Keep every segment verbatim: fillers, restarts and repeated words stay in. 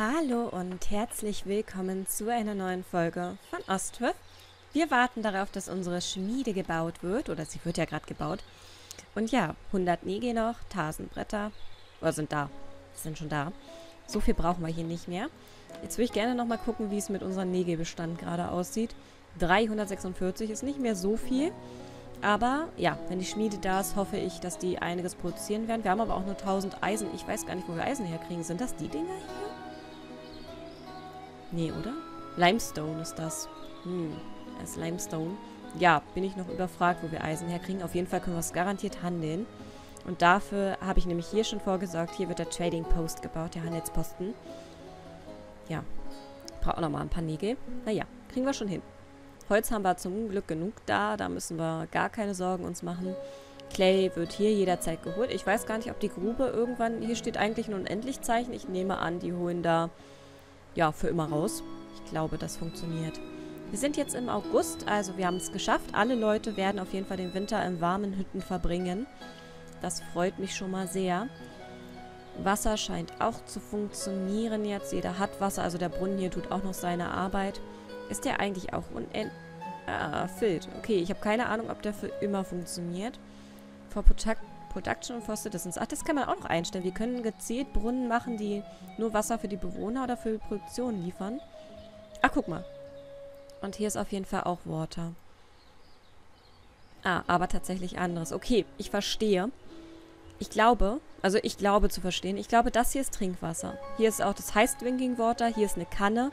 Hallo und herzlich willkommen zu einer neuen Folge von Ostriv. Wir warten darauf, dass unsere Schmiede gebaut wird, oder sie wird ja gerade gebaut. Und ja, hundert Nägel noch, tausend Bretter, oder sind da, sind schon da. So viel brauchen wir hier nicht mehr. Jetzt würde ich gerne nochmal gucken, wie es mit unserem Nägelbestand gerade aussieht. dreihundertsechsundvierzig ist nicht mehr so viel, aber ja, wenn die Schmiede da ist, hoffe ich, dass die einiges produzieren werden. Wir haben aber auch nur tausend Eisen, ich weiß gar nicht, wo wir Eisen herkriegen. Sind das die Dinger hier? Nee, oder? Limestone ist das. Hm, das ist Limestone. Ja, bin ich noch überfragt, wo wir Eisen herkriegen. Auf jeden Fall können wir es garantiert handeln. Und dafür habe ich nämlich hier schon vorgesorgt. Hier wird der Trading Post gebaut, der Handelsposten. Ja, braucht auch nochmal ein paar Nägel. Naja, kriegen wir schon hin. Holz haben wir zum Glück genug da. Da müssen wir gar keine Sorgen uns machen. Clay wird hier jederzeit geholt. Ich weiß gar nicht, ob die Grube irgendwann... Hier steht eigentlich ein Unendlichzeichen. Ich nehme an, die holen da... ja, für immer raus. Ich glaube, das funktioniert. Wir sind jetzt im August, also wir haben es geschafft. Alle Leute werden auf jeden Fall den Winter in warmen Hütten verbringen. Das freut mich schon mal sehr. Wasser scheint auch zu funktionieren jetzt. Jeder hat Wasser, also der Brunnen hier tut auch noch seine Arbeit. Ist der eigentlich auch unendlich... Ah, füllt. Okay, ich habe keine Ahnung, ob der für immer funktioniert. Vor Protect... Production und for Citizens. Ach, das kann man auch noch einstellen. Wir können gezielt Brunnen machen, die nur Wasser für die Bewohner oder für die Produktion liefern. Ach, guck mal. Und hier ist auf jeden Fall auch Water. Ah, aber tatsächlich anderes. Okay, ich verstehe. Ich glaube, also ich glaube zu verstehen, ich glaube, das hier ist Trinkwasser. Hier ist auch das heißt Drinking Water, hier ist eine Kanne.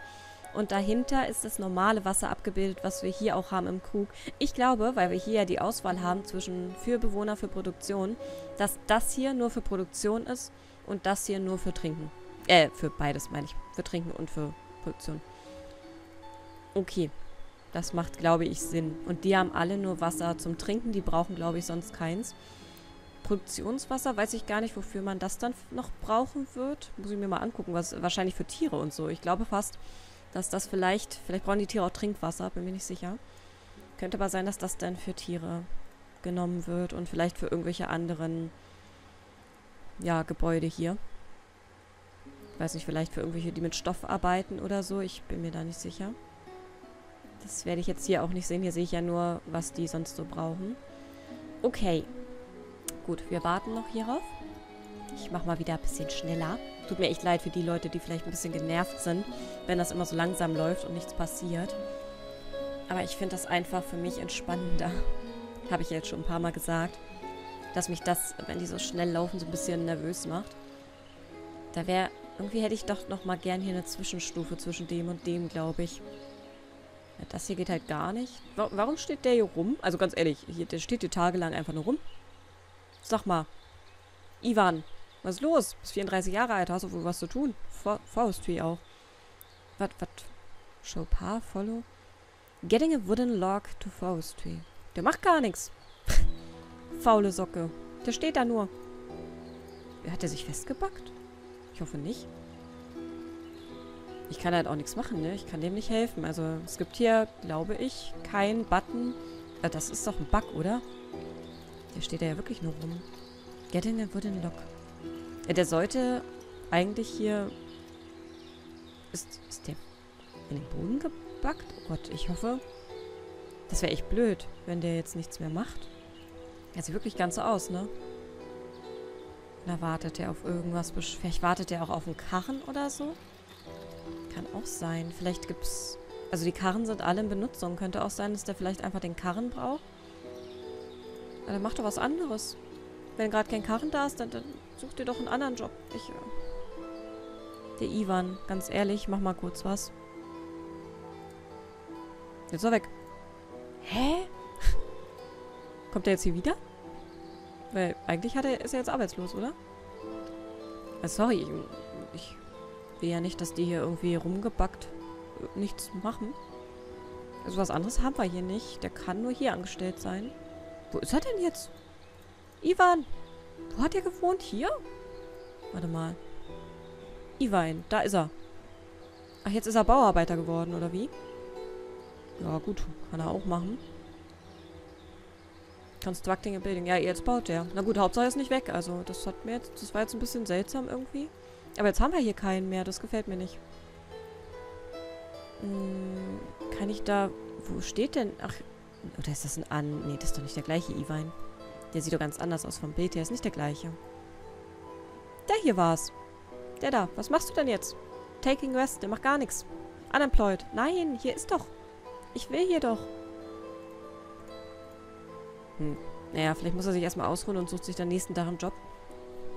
Und dahinter ist das normale Wasser abgebildet, was wir hier auch haben im Krug. Ich glaube, weil wir hier ja die Auswahl haben zwischen für Bewohner, für Produktion, dass das hier nur für Produktion ist und das hier nur für Trinken. Äh, für beides meine ich. Für Trinken und für Produktion. Okay. Das macht, glaube ich, Sinn. Und die haben alle nur Wasser zum Trinken. Die brauchen, glaube ich, sonst keins. Produktionswasser, weiß ich gar nicht, wofür man das dann noch brauchen wird. Muss ich mir mal angucken. Was, wahrscheinlich für Tiere und so. Ich glaube fast... dass das vielleicht... Vielleicht brauchen die Tiere auch Trinkwasser, bin mir nicht sicher. Könnte aber sein, dass das dann für Tiere genommen wird und vielleicht für irgendwelche anderen, ja, Gebäude hier. Ich weiß nicht, vielleicht für irgendwelche, die mit Stoff arbeiten oder so. Ich bin mir da nicht sicher. Das werde ich jetzt hier auch nicht sehen. Hier sehe ich ja nur, was die sonst so brauchen. Okay. Gut, wir warten noch hierauf. Ich mache mal wieder ein bisschen schneller. Tut mir echt leid für die Leute, die vielleicht ein bisschen genervt sind, wenn das immer so langsam läuft und nichts passiert. Aber ich finde das einfach für mich entspannender. Habe ich jetzt schon ein paar Mal gesagt, dass mich das, wenn die so schnell laufen, so ein bisschen nervös macht. Da wäre, irgendwie hätte ich doch nochmal gern hier eine Zwischenstufe zwischen dem und dem, glaube ich. Ja, das hier geht halt gar nicht. Warum steht der hier rum? Also ganz ehrlich, hier, der steht hier tagelang einfach nur rum. Sag mal, Ivan. Was ist los? Du bist vierunddreißig Jahre alt, hast du wohl was zu tun? Faustvieh auch. Was, was? Show par, follow? Getting a wooden log to Faustvieh. Der macht gar nichts. Faule Socke. Der steht da nur. Hat er sich festgebackt? Ich hoffe nicht. Ich kann halt auch nichts machen, ne? Ich kann dem nicht helfen. Also, es gibt hier, glaube ich, keinen Button. Äh, das ist doch ein Bug, oder? Hier steht er ja wirklich nur rum. Getting a wooden log. Ja, der sollte eigentlich hier... Ist, ist der in den Boden gebackt? Oh Gott, ich hoffe... Das wäre echt blöd, wenn der jetzt nichts mehr macht. Er sieht wirklich ganz so aus, ne? Na, wartet der auf irgendwas... Vielleicht wartet der auch auf einen Karren oder so? Kann auch sein. Vielleicht gibt's... Also die Karren sind alle in Benutzung. Könnte auch sein, dass der vielleicht einfach den Karren braucht. Aber der macht doch was anderes. Wenn gerade kein Karren da ist, dann... dann such dir doch einen anderen Job. Ich, äh, der Ivan, ganz ehrlich, mach mal kurz was. Jetzt ist er weg. Hä? Kommt er jetzt hier wieder? Weil eigentlich hat er, ist er jetzt arbeitslos, oder? Äh, sorry, ich, ich will ja nicht, dass die hier irgendwie rumgebackt nichts machen. Also was anderes haben wir hier nicht. Der kann nur hier angestellt sein. Wo ist er denn jetzt? Ivan! Wo hat er gewohnt? Hier? Warte mal. Ivan, da ist er. Ach, jetzt ist er Bauarbeiter geworden, oder wie? Ja, gut. Kann er auch machen. Constructing a building. Ja, jetzt baut er. Na gut, Hauptsache er ist nicht weg. Also, das hat mir jetzt... Das war jetzt ein bisschen seltsam irgendwie. Aber jetzt haben wir hier keinen mehr. Das gefällt mir nicht. Hm, kann ich da... Wo steht denn... Ach, oder ist das ein An... Nee, das ist doch nicht der gleiche Ivan. Der sieht doch ganz anders aus vom Bild her. Ist nicht der gleiche. Der hier war's. Der da. Was machst du denn jetzt? Taking West. Der macht gar nichts. Unemployed. Nein, hier ist doch... Ich will hier doch... Hm. Naja, vielleicht muss er sich erstmal ausruhen und sucht sich dann nächsten Tag einen Job.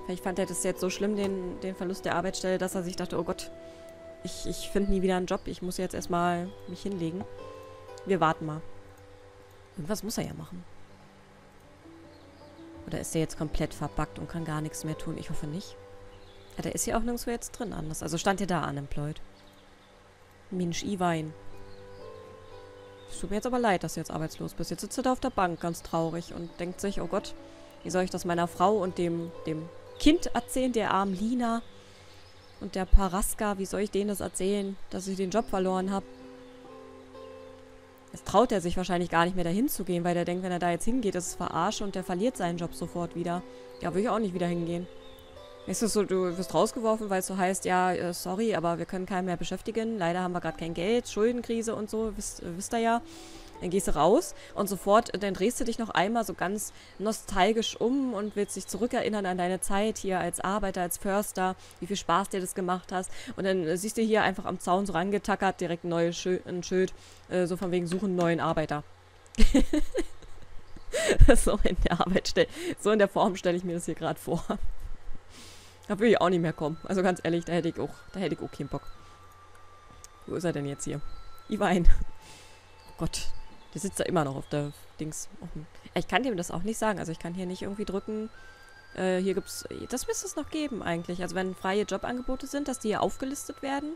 Vielleicht fand er das jetzt so schlimm, den, den Verlust der Arbeitsstelle, dass er sich dachte, oh Gott, ich, ich finde nie wieder einen Job. Ich muss jetzt erstmal mich hinlegen. Wir warten mal. Irgendwas muss er ja machen. Oder ist er jetzt komplett verpackt und kann gar nichts mehr tun? Ich hoffe nicht. Ja, der ist hier auch nirgendwo jetzt drin anders. Also stand hier da unemployed. Mensch, Ivan. Es tut mir jetzt aber leid, dass du jetzt arbeitslos bist. Jetzt sitzt du da auf der Bank, ganz traurig, und denkt sich, oh Gott, wie soll ich das meiner Frau und dem, dem Kind erzählen, der armen Lina und der Paraska, wie soll ich denen das erzählen, dass ich den Job verloren habe? Jetzt traut er sich wahrscheinlich gar nicht mehr dahin zu gehen, weil der denkt, wenn er da jetzt hingeht, ist es verarscht und der verliert seinen Job sofort wieder. Ja, will ich auch nicht wieder hingehen. Ist es so, du wirst rausgeworfen, weil es so heißt, ja, sorry, aber wir können keinen mehr beschäftigen. Leider haben wir gerade kein Geld, Schuldenkrise und so, wisst, wisst ihr ja. Dann gehst du raus und sofort, dann drehst du dich noch einmal so ganz nostalgisch um und willst dich zurückerinnern an deine Zeit hier als Arbeiter, als Förster, wie viel Spaß dir das gemacht hast. Und dann siehst du hier einfach am Zaun so rangetackert, direkt ein neues Schild, ein Schild äh, so von wegen suchen neuen Arbeiter. So in der Arbeitsstelle, so in der Form stelle ich mir das hier gerade vor. Da will ich auch nicht mehr kommen. Also ganz ehrlich, da hätte ich auch, da hätte ich auch keinen Bock. Wo ist er denn jetzt hier? Ivan. Oh Gott, der sitzt da immer noch auf der Dings. Ich kann dem das auch nicht sagen. Also ich kann hier nicht irgendwie drücken. Äh, hier gibt's. Das müsste es noch geben eigentlich. Also wenn freie Jobangebote sind, dass die hier aufgelistet werden.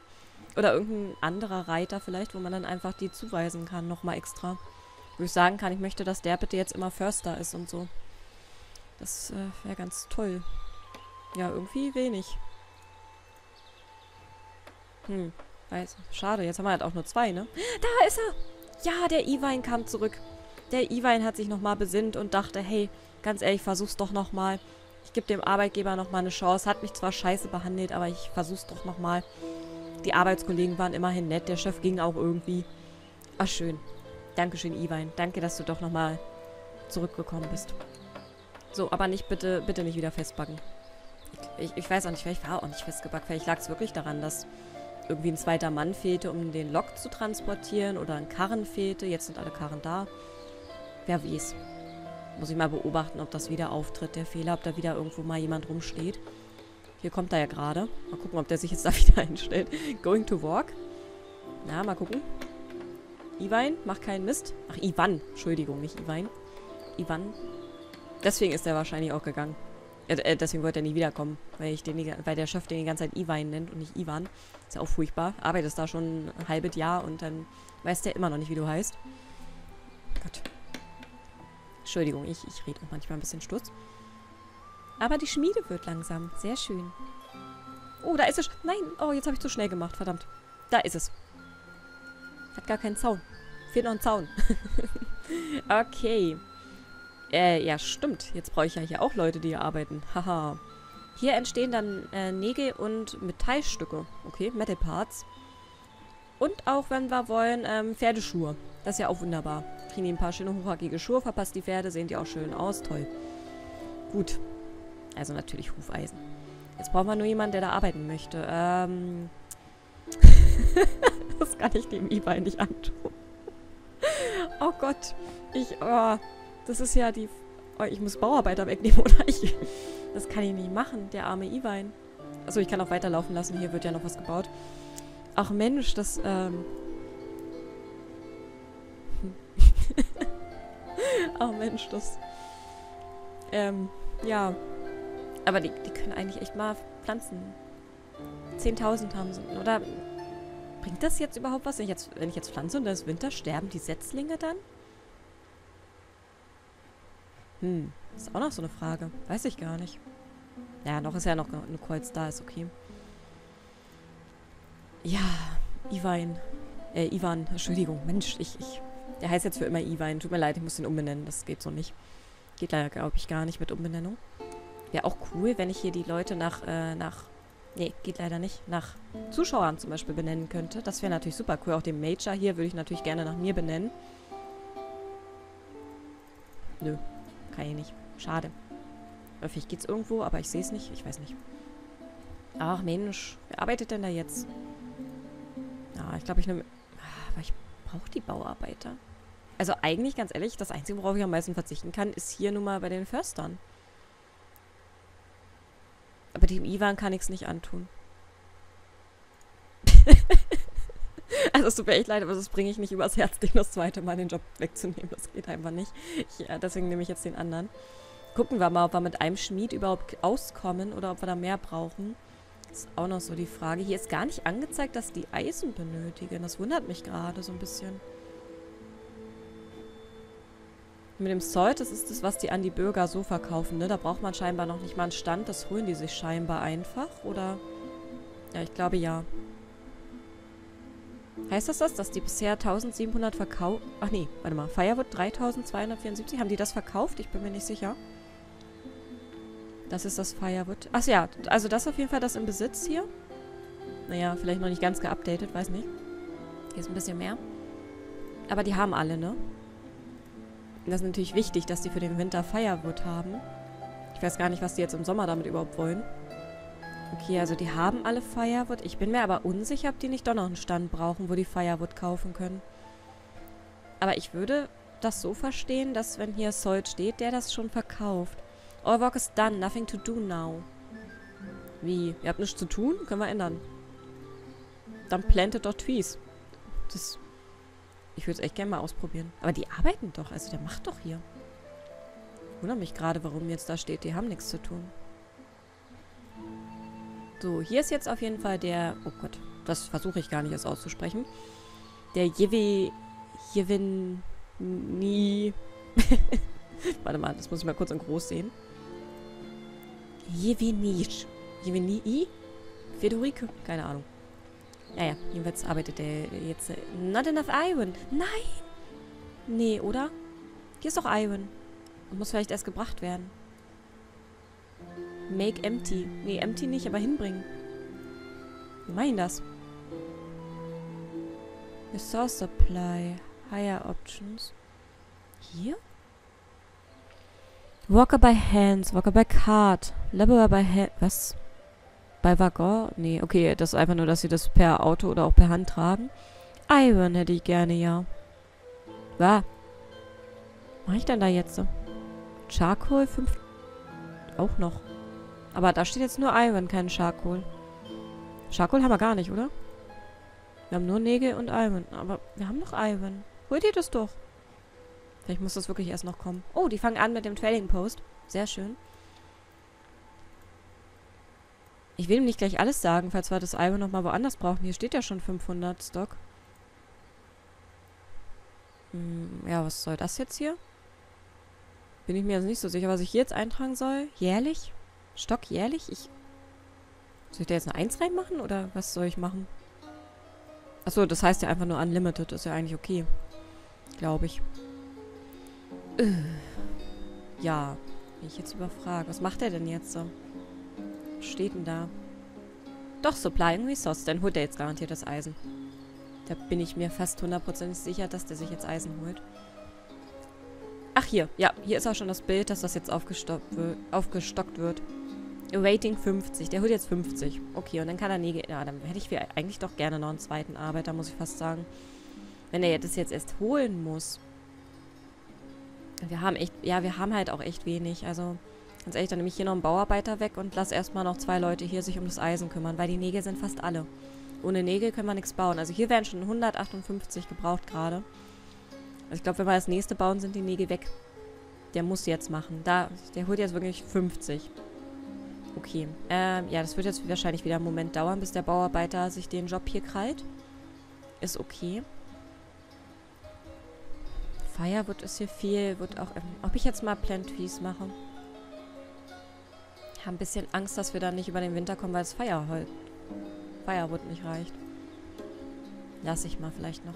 Oder irgendein anderer Reiter vielleicht, wo man dann einfach die zuweisen kann, nochmal extra. Wo ich sagen kann, ich möchte, dass der bitte jetzt immer Förster ist und so. Das äh, wäre ganz toll. Ja, irgendwie wenig. Hm, weiß. Schade, jetzt haben wir halt auch nur zwei, ne? Da ist er! Ja, der Ivan kam zurück. Der Ivan hat sich nochmal besinnt und dachte, hey, ganz ehrlich, versuch's doch nochmal. Ich gebe dem Arbeitgeber nochmal eine Chance. Hat mich zwar scheiße behandelt, aber ich versuch's doch nochmal. Die Arbeitskollegen waren immerhin nett. Der Chef ging auch irgendwie. Ach, schön. Dankeschön, Ivan. Danke, dass du doch nochmal zurückgekommen bist. So, aber nicht bitte, bitte nicht wieder festbacken. Ich, ich weiß auch nicht, vielleicht war auch nicht festgebackt. Vielleicht lag es wirklich daran, dass irgendwie ein zweiter Mann fehlte, um den Lok zu transportieren. Oder ein Karren fehlte. Jetzt sind alle Karren da. Wer weiß. Muss ich mal beobachten, ob das wieder auftritt, der Fehler. Ob da wieder irgendwo mal jemand rumsteht. Hier kommt er ja gerade. Mal gucken, ob der sich jetzt da wieder einstellt. Going to walk. Na, mal gucken. Ivan, mach keinen Mist. Ach, Ivan. Entschuldigung, nicht Ivan. Ivan. Deswegen ist er wahrscheinlich auch gegangen. Äh, deswegen wollte er nie wiederkommen, weil, ich den, weil der Chef den die ganze Zeit Ivan nennt und nicht Ivan. Ist ja auch furchtbar. Arbeitest da schon ein halbes Jahr und dann weiß der immer noch nicht, wie du heißt. Gott. Entschuldigung, ich, ich rede auch manchmal ein bisschen Sturz. Aber die Schmiede wird langsam. Sehr schön. Oh, da ist es. Nein, oh, jetzt habe ich zu schnell gemacht. Verdammt. Da ist es. Hat gar keinen Zaun. Fehlt noch ein Zaun. Okay. Äh, ja, stimmt. Jetzt brauche ich ja hier auch Leute, die hier arbeiten. Haha. Hier entstehen dann äh, Nägel und Metallstücke. Okay, Metal Parts. Und auch, wenn wir wollen, ähm, Pferdeschuhe. Das ist ja auch wunderbar. Kriegen die ein paar schöne, hochhackige Schuhe, verpasst die Pferde, sehen die auch schön aus. Toll. Gut. Also natürlich Hufeisen. Jetzt brauchen wir nur jemanden, der da arbeiten möchte. Ähm... Das kann ich dem Ivan nicht antun. Oh Gott. Ich, oh... Das ist ja die... Oh, ich muss Bauarbeiter wegnehmen, oder? Ich, das kann ich nicht machen, der arme Ivan. Achso, ich kann auch weiterlaufen lassen. Hier wird ja noch was gebaut. Ach Mensch, das... Ähm Ach Mensch, das... Ähm, ja. Aber die, die können eigentlich echt mal pflanzen. zehntausend haben sie. Oder bringt das jetzt überhaupt was? Wenn ich jetzt, wenn ich jetzt pflanze und dann ist Winter, sterben die Setzlinge dann? Hm, ist auch noch so eine Frage. Weiß ich gar nicht. Naja, noch ist ja noch eine Kreuz da, ist okay. Ja, Ivan. Äh, Ivan, Entschuldigung. Mensch, ich, ich. Der heißt jetzt für immer Ivan. Tut mir leid, ich muss den umbenennen. Das geht so nicht. Geht leider, glaube ich, gar nicht mit Umbenennung. Wäre auch cool, wenn ich hier die Leute nach, äh, nach nee, geht leider nicht, nach Zuschauern zum Beispiel benennen könnte. Das wäre natürlich super cool. Auch den Major hier würde ich natürlich gerne nach mir benennen. Nö, kann ich nicht. Schade. Vielleicht geht's irgendwo, aber ich sehe es nicht. Ich weiß nicht. Ach Mensch, wer arbeitet denn da jetzt? Ah, ich glaube, ich nehme... Aber ich brauche die Bauarbeiter. Also eigentlich, ganz ehrlich, das Einzige, worauf ich am meisten verzichten kann, ist hier nun mal bei den Förstern. Aber dem Ivan kann ich es nicht antun. Also es tut mir echt leid, aber das bringe ich nicht übers Herz, den das zweite Mal den Job wegzunehmen. Das geht einfach nicht. Ich, ja, deswegen nehme ich jetzt den anderen. Gucken wir mal, ob wir mit einem Schmied überhaupt auskommen oder ob wir da mehr brauchen. Das ist auch noch so die Frage. Hier ist gar nicht angezeigt, dass die Eisen benötigen. Das wundert mich gerade so ein bisschen. Mit dem Zoll, das ist das, was die an die Bürger so verkaufen, ne? Da braucht man scheinbar noch nicht mal einen Stand. Das holen die sich scheinbar einfach, oder? Ja, ich glaube ja. Heißt das das, dass die bisher siebzehnhundert verkauft... Ach nee, warte mal. Firewood dreitausendzweihundertvierundsiebzig. Haben die das verkauft? Ich bin mir nicht sicher. Das ist das Firewood. Ach ja, also das ist auf jeden Fall das im Besitz hier. Naja, vielleicht noch nicht ganz geupdatet, weiß nicht. Hier ist ein bisschen mehr. Aber die haben alle, ne? Das ist natürlich wichtig, dass die für den Winter Firewood haben. Ich weiß gar nicht, was die jetzt im Sommer damit überhaupt wollen. Okay, also die haben alle Firewood. Ich bin mir aber unsicher, ob die nicht doch noch einen Stand brauchen, wo die Firewood kaufen können. Aber ich würde das so verstehen, dass wenn hier Sold steht, der das schon verkauft. All work is done. Nothing to do now. Wie? Ihr habt nichts zu tun? Können wir ändern. Dann plantet doch Trees. Das... Ich würde es echt gerne mal ausprobieren. Aber die arbeiten doch. Also der macht doch hier. Ich wundere mich gerade, warum jetzt da steht, die haben nichts zu tun. So, hier ist jetzt auf jeden Fall der... Oh Gott, das versuche ich gar nicht erst auszusprechen. Der Jewe... Jeveni... Warte mal, das muss ich mal kurz in groß sehen. Jevenisch. Jeveni? Fedorike? Keine Ahnung. Naja, jedenfalls arbeitet der jetzt... Not enough Iron. Nein! Nee, oder? Hier ist doch Iron. Und muss vielleicht erst gebracht werden. Make empty. Nee, empty nicht, aber hinbringen. Wir meinen das. Resource Supply. Higher Options. Hier? Walker by Hands. Walker by Cart. Laborer by Hand. Was? Bei Waggon? Nee, okay, das ist einfach nur, dass sie das per Auto oder auch per Hand tragen. Iron hätte ich gerne, ja. Was? Mach ich denn da jetzt so? Charcoal fünf... Auch noch. Aber da steht jetzt nur Iron, kein Charcoal. Charcoal haben wir gar nicht, oder? Wir haben nur Nägel und Iron. Aber wir haben noch Iron. Holt ihr das doch? Vielleicht muss das wirklich erst noch kommen. Oh, die fangen an mit dem Trading Post. Sehr schön. Ich will ihm nicht gleich alles sagen, falls wir das Iron nochmal woanders brauchen. Hier steht ja schon fünfhundert Stock. Hm, ja, was soll das jetzt hier? Bin ich mir also nicht so sicher, was ich hier jetzt eintragen soll. Jährlich? Stock jährlich? Ich... Soll ich da jetzt eine eins reinmachen oder was soll ich machen? Achso, das heißt ja einfach nur Unlimited. Ist ja eigentlich okay. Glaube ich. Ja. Bin ich jetzt überfragt. Was macht er denn jetzt so? Steht denn da? Doch, Supply and Resource. Dann holt er jetzt garantiert das Eisen. Da bin ich mir fast hundertprozentig sicher, dass der sich jetzt Eisen holt. Ach, hier. Ja, hier ist auch schon das Bild, dass das jetzt aufgestockt wird. Aufgestockt wird. Rating fünfzig. Der holt jetzt fünfzig. Okay, und dann kann er nie... Ja, dann hätte ich eigentlich doch gerne noch einen zweiten Arbeiter, muss ich fast sagen. Wenn er das jetzt erst holen muss. Wir haben echt... Ja, wir haben halt auch echt wenig, also... Ganz ehrlich, dann nehme ich hier noch einen Bauarbeiter weg und lasse erstmal noch zwei Leute hier sich um das Eisen kümmern, weil die Nägel sind fast alle. Ohne Nägel können wir nichts bauen. Also hier werden schon hundertachtundfünfzig gebraucht gerade. Also ich glaube, wenn wir das nächste bauen, sind die Nägel weg. Der muss jetzt machen. Da, der holt jetzt wirklich fünfzig. Okay. Ähm, ja, das wird jetzt wahrscheinlich wieder einen Moment dauern, bis der Bauarbeiter sich den Job hier krallt. Ist okay. Firewood ist hier viel. Wird auch, ähm, ob ich jetzt mal Plant Trees mache... Ich habe ein bisschen Angst, dass wir dann nicht über den Winter kommen, weil das Firewood, Firewood nicht reicht. Lass ich mal vielleicht noch.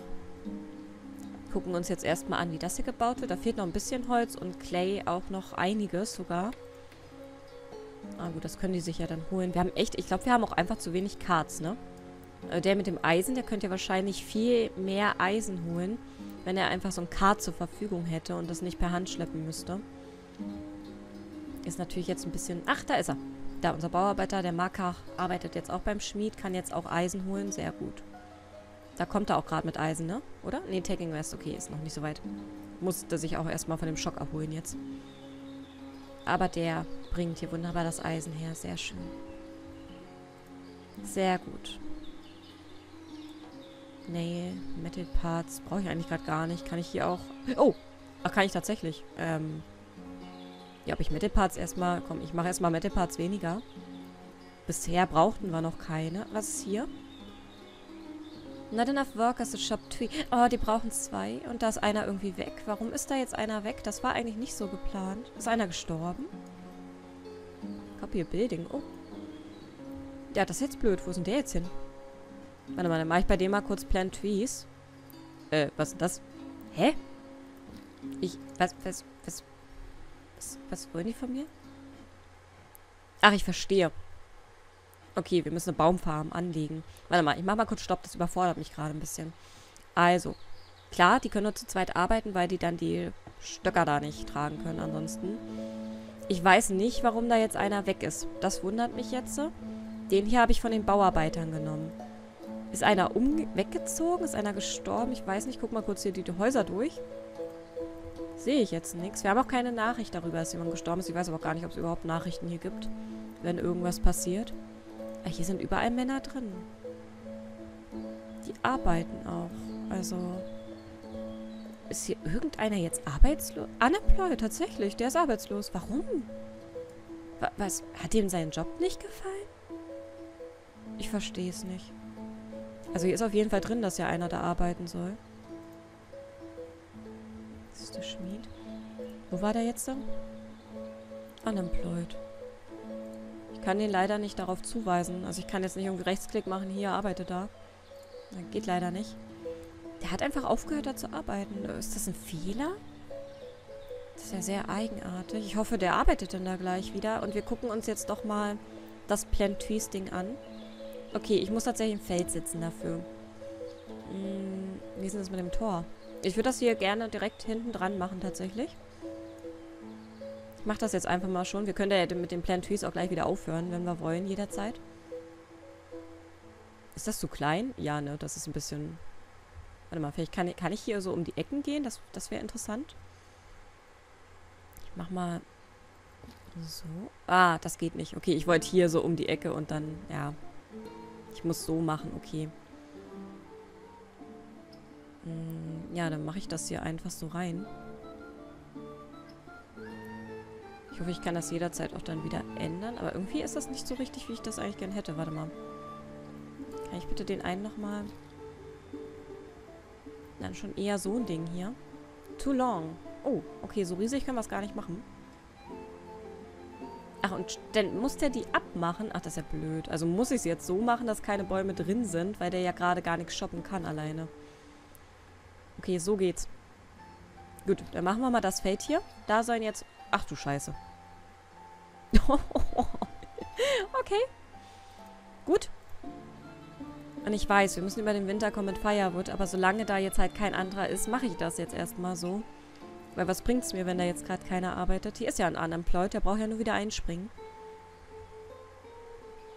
Gucken uns jetzt erstmal an, wie das hier gebaut wird. Da fehlt noch ein bisschen Holz und Clay auch noch einiges sogar. Ah gut, das können die sich ja dann holen. Wir haben echt, ich glaube, wir haben auch einfach zu wenig Karts, ne? Der mit dem Eisen, der könnte ja wahrscheinlich viel mehr Eisen holen, wenn er einfach so ein Kart zur Verfügung hätte und das nicht per Hand schleppen müsste. Ist natürlich jetzt ein bisschen... Ach, da ist er. Da, unser Bauarbeiter, der Marker, arbeitet jetzt auch beim Schmied, kann jetzt auch Eisen holen. Sehr gut. Da kommt er auch gerade mit Eisen, ne? Oder? Nee, Taking Rest, okay, ist noch nicht so weit. Musste sich auch erstmal von dem Schock erholen jetzt. Aber der bringt hier wunderbar das Eisen her. Sehr schön. Sehr gut. Nail, Metal Parts. Brauche ich eigentlich gerade gar nicht. Kann ich hier auch... Oh! Ach, kann ich tatsächlich. Ähm... Ja, ob ich Metal Parts erstmal... Komm, ich mache erstmal Metal Parts weniger. Bisher brauchten wir noch keine. Was ist hier? Not enough workers to shop tree. Oh, die brauchen zwei. Und da ist einer irgendwie weg. Warum ist da jetzt einer weg? Das war eigentlich nicht so geplant. Ist einer gestorben? Copy a building. Oh. Ja, das ist jetzt blöd. Wo ist denn der jetzt hin? Warte mal, dann mache ich bei dem mal kurz Plant Trees. Äh, was ist das? Hä? Ich... Was... Was... Was... Was, was wollen die von mir? Ach, ich verstehe. Okay, wir müssen eine Baumfarm anlegen. Warte mal, ich mache mal kurz Stopp. Das überfordert mich gerade ein bisschen. Also, klar, die können nur zu zweit arbeiten, weil die dann die Stöcker da nicht tragen können ansonsten. Ich weiß nicht, warum da jetzt einer weg ist. Das wundert mich jetzt. Den hier habe ich von den Bauarbeitern genommen. Ist einer um weggezogen? Ist einer gestorben? Ich weiß nicht. Guck mal kurz hier die, die Häuser durch. Sehe ich jetzt nichts. Wir haben auch keine Nachricht darüber, dass jemand gestorben ist. Ich weiß aber auch gar nicht, ob es überhaupt Nachrichten hier gibt, wenn irgendwas passiert. Aber hier sind überall Männer drin. Die arbeiten auch. Also, ist hier irgendeiner jetzt arbeitslos? Unemployed, tatsächlich. Der ist arbeitslos. Warum? Was? Hat ihm sein Job nicht gefallen? Ich verstehe es nicht. Also hier ist auf jeden Fall drin, dass ja einer da arbeiten soll. Das ist der Schmied. Wo war der jetzt dann? Unemployed. Ich kann den leider nicht darauf zuweisen. Also ich kann jetzt nicht irgendwie Rechtsklick machen, hier, arbeite da. Das geht leider nicht. Der hat einfach aufgehört, da zu arbeiten. Ist das ein Fehler? Das ist ja sehr eigenartig. Ich hoffe, der arbeitet dann da gleich wieder. Und wir gucken uns jetzt doch mal das Plant Trees Ding an. Okay, ich muss tatsächlich im Feld sitzen dafür. Hm, wie ist denn das mit dem Tor? Ich würde das hier gerne direkt hinten dran machen, tatsächlich. Ich mache das jetzt einfach mal schon. Wir können ja mit den Plant Trees auch gleich wieder aufhören, wenn wir wollen, jederzeit. Ist das zu klein? Ja, ne, das ist ein bisschen... Warte mal, vielleicht kann ich, kann ich hier so um die Ecken gehen? Das, das wäre interessant. Ich mach mal... So. Ah, das geht nicht. Okay, ich wollte hier so um die Ecke und dann... Ja... Ich muss so machen, okay. Hm, ja, dann mache ich das hier einfach so rein. Ich hoffe, ich kann das jederzeit auch dann wieder ändern. Aber irgendwie ist das nicht so richtig, wie ich das eigentlich gern hätte. Warte mal. Kann ich bitte den einen nochmal... Dann schon eher so ein Ding hier. Too long. Oh, okay, so riesig können wir es gar nicht machen. Ach, und dann muss der die abmachen. Ach, das ist ja blöd. Also muss ich es jetzt so machen, dass keine Bäume drin sind, weil der ja gerade gar nichts shoppen kann alleine. Okay, so geht's. Gut, dann machen wir mal das Feld hier. Da sollen jetzt... Ach du Scheiße. Okay. Gut. Und ich weiß, wir müssen über den Winter kommen mit Firewood, aber solange da jetzt halt kein anderer ist, mache ich das jetzt erstmal so. Weil was bringt's mir, wenn da jetzt gerade keiner arbeitet? Hier ist ja ein Unemployed, der braucht ja nur wieder einspringen.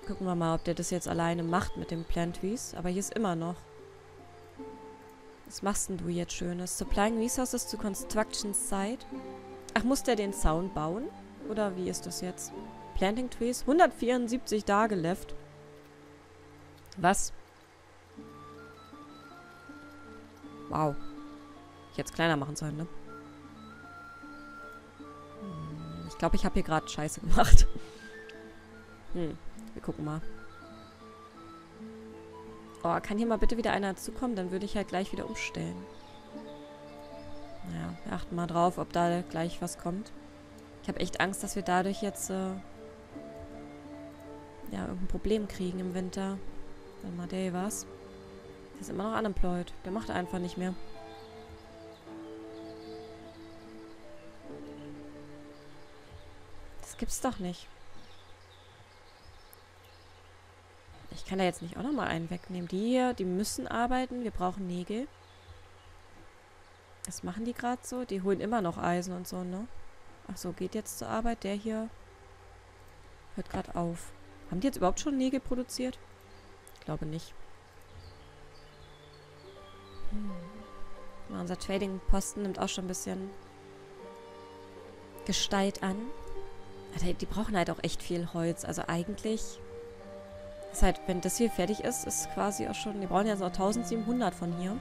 Gucken wir mal, ob der das jetzt alleine macht mit dem Plant Trees. Aber hier ist immer noch. Was machst denn du jetzt Schönes? Supplying Resources to Construction Site. Ach, muss der den Zaun bauen? Oder wie ist das jetzt? Planting Trees? hundertvierundsiebzig Tage left. Was? Wow. Ich hätte es kleiner machen sollen, ne? Ich glaube, ich habe hier gerade Scheiße gemacht. Hm, wir gucken mal. Oh, kann hier mal bitte wieder einer dazukommen? Dann würde ich halt gleich wieder umstellen. Naja, wir achten mal drauf, ob da gleich was kommt. Ich habe echt Angst, dass wir dadurch jetzt äh, ja, irgendein Problem kriegen im Winter. Warte mal, der hier war's. Der ist immer noch unemployed. Der macht einfach nicht mehr. Gibt's doch nicht. kann da jetzt nicht auch nochmal einen wegnehmen. Die hier, die müssen arbeiten. Wir brauchen Nägel. Was machen die gerade so? Die holen immer noch Eisen und so, ne? Ach so, geht jetzt zur Arbeit. Der hier hört gerade auf. Haben die jetzt überhaupt schon Nägel produziert? Ich glaube nicht. Hm. Ja, unser Trading-Posten nimmt auch schon ein bisschen Gestalt an. Also die brauchen halt auch echt viel Holz. Also eigentlich ist halt, wenn das hier fertig ist, ist quasi auch schon... Wir brauchen ja so tausendsiebenhundert von hier.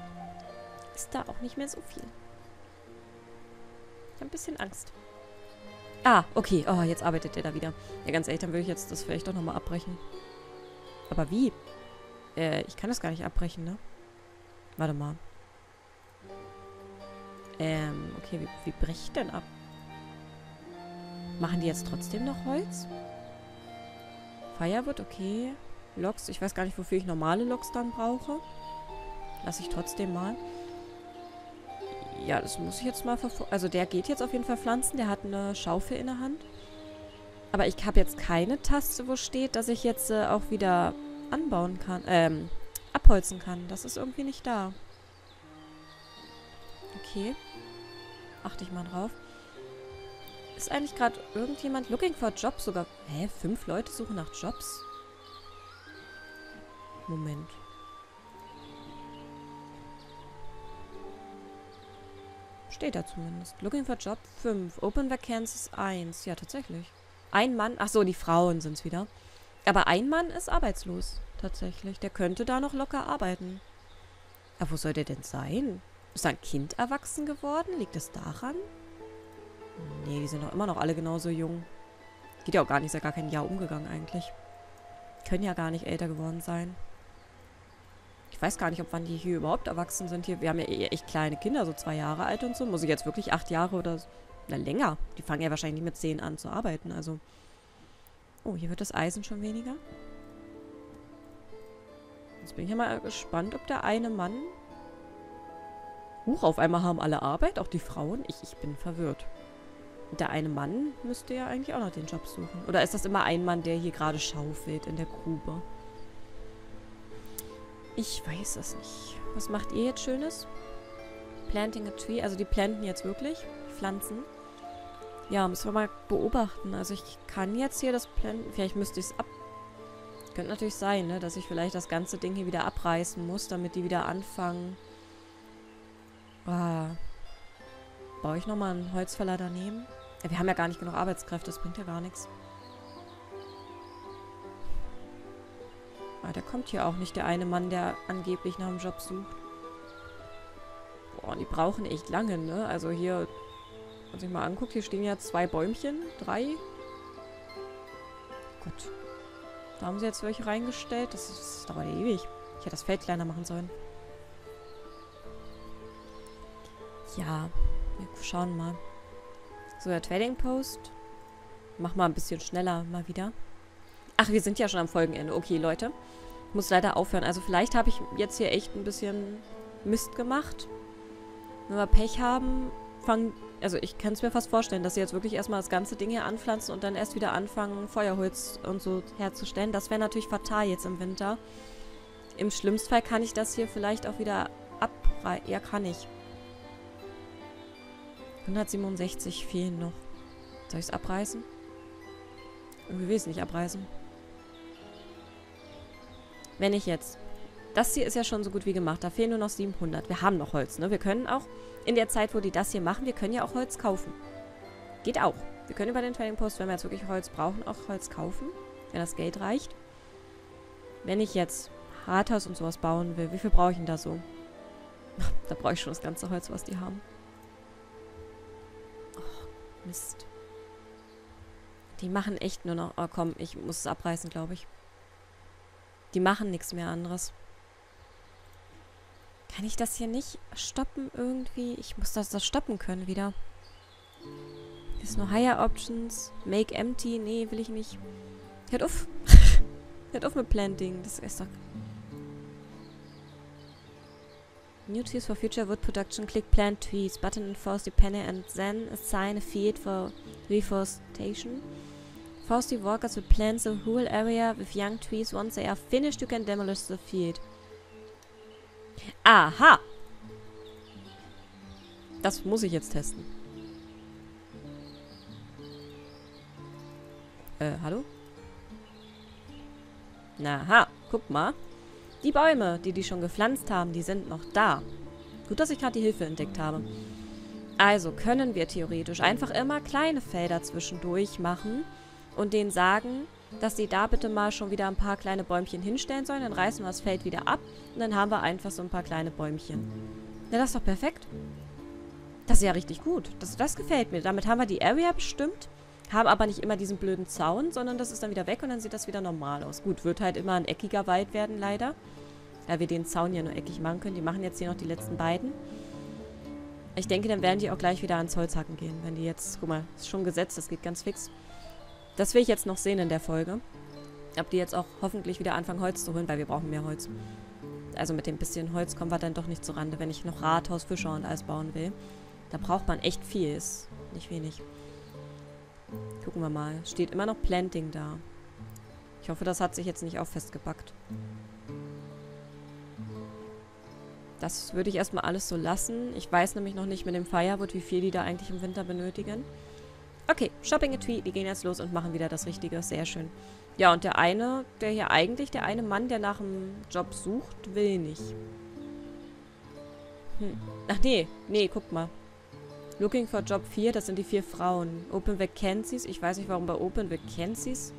Ist da auch nicht mehr so viel. Ich habe ein bisschen Angst. Ah, okay. Oh, jetzt arbeitet der da wieder. Ja, ganz ehrlich, dann würde ich jetzt das vielleicht doch nochmal abbrechen. Aber wie? Äh, ich kann das gar nicht abbrechen, ne? Warte mal. Ähm, okay, wie, wie breche ich denn ab? Machen die jetzt trotzdem noch Holz? Firewood, okay. Loks, ich weiß gar nicht, wofür ich normale Loks dann brauche. Lass ich trotzdem mal. Ja, das muss ich jetzt mal verfolgen. Also der geht jetzt auf jeden Fall pflanzen. Der hat eine Schaufel in der Hand. Aber ich habe jetzt keine Taste, wo steht, dass ich jetzt äh, auch wieder anbauen kann. Ähm, abholzen kann. Das ist irgendwie nicht da. Okay. Achte ich mal drauf. Ist eigentlich gerade irgendjemand looking for jobs sogar? Hä? Fünf Leute suchen nach Jobs? Moment. Steht da zumindest. Looking for job fünf. Open Vacancies eins. Ja, tatsächlich. Ein Mann. Achso, die Frauen sind es wieder. Aber ein Mann ist arbeitslos. Tatsächlich. Der könnte da noch locker arbeiten. Aber wo soll der denn sein? Ist da ein Kind erwachsen geworden? Liegt es daran? Nee, die sind doch immer noch alle genauso jung. Geht ja auch gar nicht, ist ja gar kein Jahr umgegangen eigentlich. Können ja gar nicht älter geworden sein. Ich weiß gar nicht, ob wann die hier überhaupt erwachsen sind. Hier, wir haben ja echt kleine Kinder, so zwei Jahre alt und so. Muss ich jetzt wirklich acht Jahre oder na, länger? Die fangen ja wahrscheinlich mit zehn an zu arbeiten, also... Oh, hier wird das Eisen schon weniger. Jetzt bin ich ja mal gespannt, ob der eine Mann... Huch, auf einmal haben alle Arbeit, auch die Frauen. Ich, ich bin verwirrt. Der eine Mann müsste ja eigentlich auch noch den Job suchen. Oder ist das immer ein Mann, der hier gerade schaufelt in der Grube? Ich weiß es nicht. Was macht ihr jetzt Schönes? Planting a tree. Also die planten jetzt wirklich. Die pflanzen. Ja, müssen wir mal beobachten. Also ich kann jetzt hier das Planten... Vielleicht müsste ich es ab... Könnte natürlich sein, ne? Dass ich vielleicht das ganze Ding hier wieder abreißen muss, damit die wieder anfangen. Ah. Baue ich nochmal einen Holzfäller daneben? Wir haben ja gar nicht genug Arbeitskräfte, das bringt ja gar nichts. Ah, der kommt hier auch nicht, der eine Mann, der angeblich nach einem Job sucht. Boah, die brauchen echt lange, ne? Also hier, wenn man sich mal anguckt, hier stehen ja zwei Bäumchen, drei. Gut. Da haben sie jetzt welche reingestellt, das, ist, das dauert ja ewig. Ich hätte das Feld kleiner machen sollen. Ja... Wir schauen mal. So, der Trading Post. Mach mal ein bisschen schneller mal wieder. Ach, wir sind ja schon am Folgenende. Okay, Leute. Ich muss leider aufhören. Also vielleicht habe ich jetzt hier echt ein bisschen Mist gemacht. Wenn wir Pech haben, fangen... Also ich kann es mir fast vorstellen, dass sie jetzt wirklich erstmal das ganze Ding hier anpflanzen und dann erst wieder anfangen, Feuerholz und so herzustellen. Das wäre natürlich fatal jetzt im Winter. Im schlimmsten Fall kann ich das hier vielleicht auch wieder abreißen. Ja, kann ich. hundertsiebenundsechzig fehlen noch. Soll ich es abreißen? Irgendwie will ich es nicht abreißen. Wenn ich jetzt... Das hier ist ja schon so gut wie gemacht. Da fehlen nur noch siebenhundert. Wir haben noch Holz, ne? Wir können auch in der Zeit, wo die das hier machen, wir können ja auch Holz kaufen. Geht auch. Wir können über den Trading Post, wenn wir jetzt wirklich Holz brauchen, auch Holz kaufen. Wenn das Geld reicht. Wenn ich jetzt Rathaus und sowas bauen will, wie viel brauche ich denn da so? Da brauche ich schon das ganze Holz, was die haben. Mist. Die machen echt nur noch... Oh, komm, ich muss es abreißen, glaube ich. Die machen nichts mehr anderes. Kann ich das hier nicht stoppen irgendwie? Ich muss das, das stoppen können wieder. Ist nur Higher Options. Make empty. Nee, will ich nicht. Hört auf. Hört auf mit Planting. Das ist doch... New trees for future wood production. Click plant trees. Button enforce the panel and then assign a field for reforestation. Force the workers to plant the whole area with young trees. Once they are finished, you can demolish the field. Aha! Das muss ich jetzt testen. Äh, hallo? Na ha, guck mal. Die Bäume, die die schon gepflanzt haben, die sind noch da. Gut, dass ich gerade die Hilfe entdeckt habe. Also können wir theoretisch einfach immer kleine Felder zwischendurch machen und denen sagen, dass die da bitte mal schon wieder ein paar kleine Bäumchen hinstellen sollen. Dann reißen wir das Feld wieder ab und dann haben wir einfach so ein paar kleine Bäumchen. Na, das ist doch perfekt. Das ist ja richtig gut. Das, das gefällt mir. Damit haben wir die Area bestimmt, haben aber nicht immer diesen blöden Zaun, sondern das ist dann wieder weg und dann sieht das wieder normal aus. Gut, wird halt immer ein eckiger Wald werden, leider. Da wir den Zaun ja nur eckig machen können. Die machen jetzt hier noch die letzten beiden. Ich denke, dann werden die auch gleich wieder ans Holzhacken gehen. Wenn die jetzt... Guck mal, ist schon gesetzt, das geht ganz fix. Das will ich jetzt noch sehen in der Folge. Ob die jetzt auch hoffentlich wieder anfangen, Holz zu holen, weil wir brauchen mehr Holz. Also mit dem bisschen Holz kommen wir dann doch nicht zurande, wenn ich noch Rathaus, Fischer und alles bauen will. Da braucht man echt viel, ist nicht wenig. Gucken wir mal. Steht immer noch Planting da. Ich hoffe, das hat sich jetzt nicht auch festgepackt. Das würde ich erstmal alles so lassen. Ich weiß nämlich noch nicht mit dem Firewood, wie viel die da eigentlich im Winter benötigen. Okay, Shopping a Tree, die gehen jetzt los und machen wieder das Richtige. Sehr schön. Ja, und der eine, der hier eigentlich, der eine Mann, der nach einem Job sucht, will nicht. Hm. Ach nee, nee, guck mal. Looking for Job vier, das sind die vier Frauen. Open Vacancies, ich weiß nicht, warum bei Open Vacancies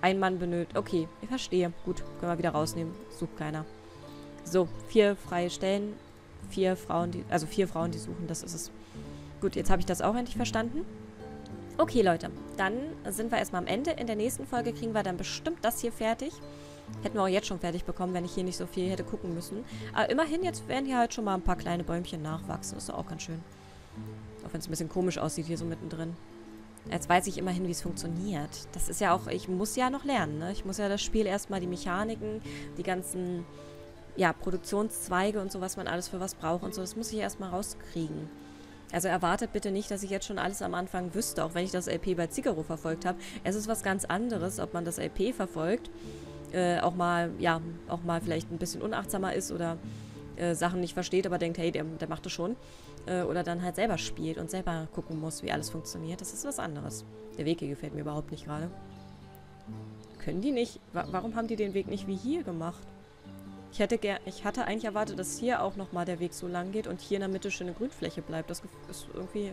ein Mann benötigt. Okay, ich verstehe. Gut, können wir wieder rausnehmen. Sucht keiner. So, vier freie Stellen, vier Frauen, die, also vier Frauen, die suchen, das ist es. Gut, jetzt habe ich das auch endlich verstanden. Okay, Leute, dann sind wir erstmal am Ende. In der nächsten Folge kriegen wir dann bestimmt das hier fertig. Hätten wir auch jetzt schon fertig bekommen, wenn ich hier nicht so viel hätte gucken müssen. Aber immerhin, jetzt werden hier halt schon mal ein paar kleine Bäumchen nachwachsen, ist doch auch ganz schön. Auch wenn es ein bisschen komisch aussieht hier so mittendrin. Jetzt weiß ich immerhin, wie es funktioniert. Das ist ja auch, ich muss ja noch lernen, ne? Ich muss ja das Spiel erstmal, die Mechaniken, die ganzen... Ja, Produktionszweige und so, was man alles für was braucht und so. Das muss ich erstmal rauskriegen. Also erwartet bitte nicht, dass ich jetzt schon alles am Anfang wüsste, auch wenn ich das L P bei Zigaro verfolgt habe. Es ist was ganz anderes, ob man das L P verfolgt, äh, auch mal, ja, auch mal vielleicht ein bisschen unachtsamer ist oder äh, Sachen nicht versteht, aber denkt, hey, der, der macht das schon. Äh, oder dann halt selber spielt und selber gucken muss, wie alles funktioniert. Das ist was anderes. Der Weg hier gefällt mir überhaupt nicht gerade. Können die nicht? Wa- warum haben die den Weg nicht wie hier gemacht? Ich hätte gern, ich hatte eigentlich erwartet, dass hier auch nochmal der Weg so lang geht und hier in der Mitte schöne Grünfläche bleibt. Das ist irgendwie...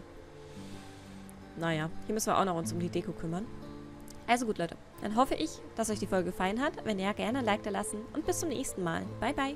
Naja, hier müssen wir auch noch uns um die Deko kümmern. Also gut, Leute. Dann hoffe ich, dass euch die Folge gefallen hat. Wenn ja, gerne ein Like da lassen. Und bis zum nächsten Mal. Bye, bye.